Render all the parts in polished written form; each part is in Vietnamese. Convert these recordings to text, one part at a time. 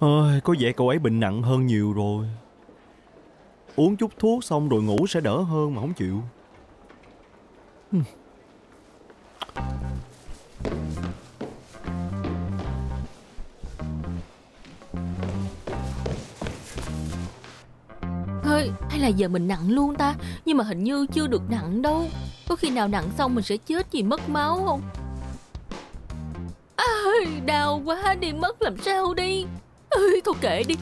Ôi, có vẻ cậu ấy bệnh nặng hơn nhiều rồi. Uống chút thuốc xong rồi ngủ sẽ đỡ hơn mà không chịu. Thôi, hay là giờ mình nặng luôn ta? Nhưng mà hình như chưa được nặng đâu. Có khi nào nặng xong mình sẽ chết vì mất máu không? Ôi, đau quá đi, mất làm sao đi. Ôi, thôi kệ đi.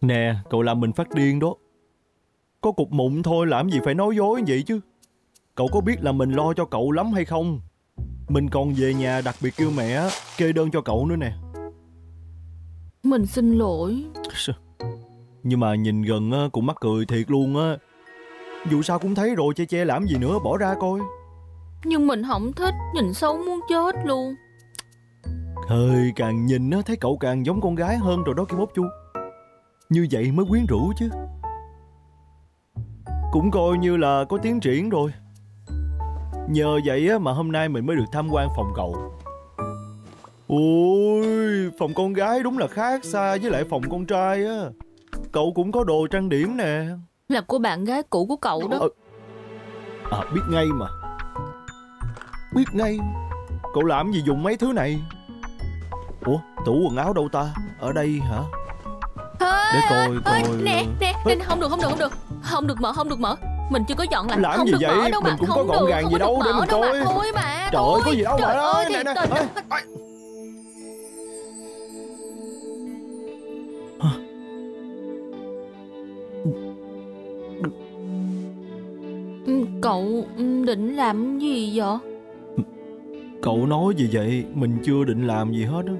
Nè, cậu làm mình phát điên đó. Có cục mụn thôi làm gì phải nói dối vậy chứ. Cậu có biết là mình lo cho cậu lắm hay không? Mình còn về nhà đặc biệt kêu mẹ kê đơn cho cậu nữa nè. Mình xin lỗi. Nhưng mà nhìn gần cũng mắc cười thiệt luôn á. Dù sao cũng thấy rồi, che che làm gì nữa, bỏ ra coi. Nhưng mình không thích, nhìn xấu muốn chết luôn. Hơi càng nhìn thấy cậu càng giống con gái hơn rồi đó kia Bóp Chu. Như vậy mới quyến rũ chứ. Cũng coi như là có tiến triển rồi. Nhờ vậy mà hôm nay mình mới được tham quan phòng cậu. Ôi, phòng con gái đúng là khác xa với lại phòng con trai á. Cậu cũng có đồ trang điểm nè. Là của bạn gái cũ của cậu đó. Biết ngay mà. Biết ngay. Cậu làm gì dùng mấy thứ này? Ủa, tủ quần áo đâu ta? Ở đây hả? Để coi. Nè, không được mở. Mình chưa có dọn lại. Làm không gì được vậy? Mở đâu mình cũng không có gọn gàng gì đâu để mình coi. Thôi mà. Trời ơi, có gì đâu mà đó. Nè. Cậu định làm gì vậy? Cậu nói gì vậy? Mình chưa định làm gì hết á.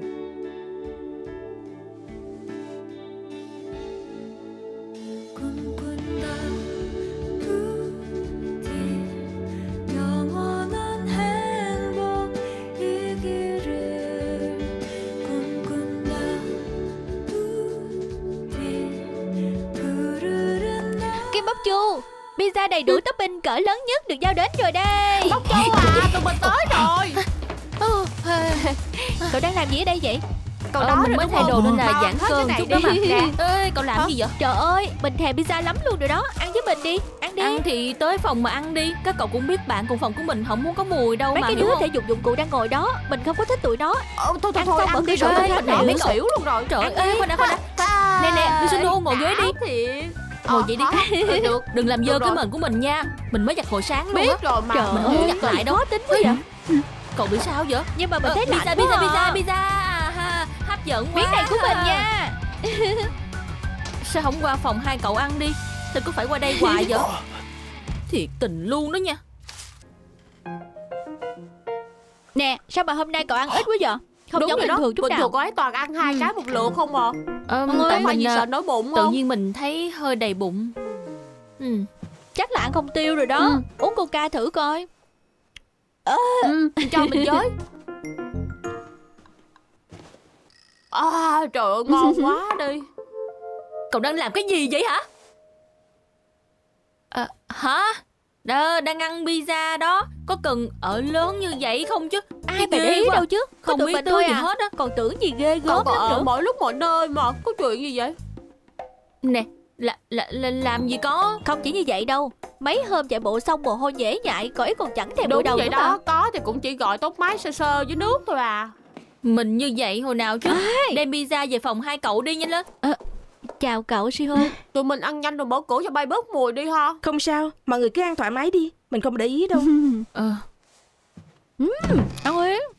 Pizza đầy đủ topping cỡ lớn nhất được giao đến rồi đây. Bóc Châu à, tụi mình tới rồi. Cậu đang làm gì ở đây vậy? Cậu đó mình mới thay đồ nên là giãn cơn chút đó mặt ra. Ê, cậu làm gì vậy? Trời ơi, mình thèm pizza lắm luôn rồi đó. Ăn với mình đi. Ăn đi. Ăn thì tới phòng mà ăn đi. Các cậu cũng biết bạn cùng phòng của mình không muốn có mùi đâu. Mấy mà cái đứa thể dục dụng cụ đang ngồi đó, mình không có thích tụi nó. Thôi, ăn đi rồi. Mình đã mấy xỉu luôn rồi. Trời ơi, khoan đã. Nè, đi xin luôn, ngồi ghế đi. Ngồi vậy đi. Được. Đừng làm dơ cái mền của mình nha. Mình mới giặt hồi sáng luôn. Biết rồi mà. Trời, mình không giặt lại đâu. Khó tính quá vậy. Cậu bị sao vậy? Nhưng mà mình thấy lạnh quá. Pizza hấp dẫn quá. Miếng này của mình nha. Sao không qua phòng hai cậu ăn đi? Sao cứ phải qua đây hoài vậy? Thiệt tình luôn đó nha. Nè, sao mà hôm nay cậu ăn ít quá vậy? Không đúng giống bình thường chút bình nào. Bình thường ấy toàn ăn hai cái một lượt không à? Tại mình sợ nổi bụng không? Tự nhiên mình thấy hơi đầy bụng. Chắc là ăn không tiêu rồi đó. Uống coca thử coi. Cho mình với. Trời ơi, ngon quá đi. Cậu đang làm cái gì vậy hả? Hả? Đó, đang ăn pizza đó. Có cần ở lớn như vậy không chứ? Ai mà để ý đâu chứ. Không biết tôi gì hết á. Còn tưởng gì ghê gớm lắm nữa. Mỗi lúc mọi nơi mà. Có chuyện gì vậy? Nè, làm gì có. Không chỉ như vậy đâu. Mấy hôm chạy bộ xong mồ hôi nhễ nhại. Cậu ấy còn chẳng thèm bụi đầu vậy đó. Có thì cũng chỉ gọi tóc mái sơ sơ với nước thôi à. Mình như vậy hồi nào chứ. Đem pizza về phòng hai cậu đi, nhanh lên. Chào cậu Si Hơi. Tụi mình ăn nhanh rồi mở cửa cho bay bớt mùi đi ha. Không sao, mọi người cứ ăn thoải mái đi. Mình không để ý đâu. Ăn đi.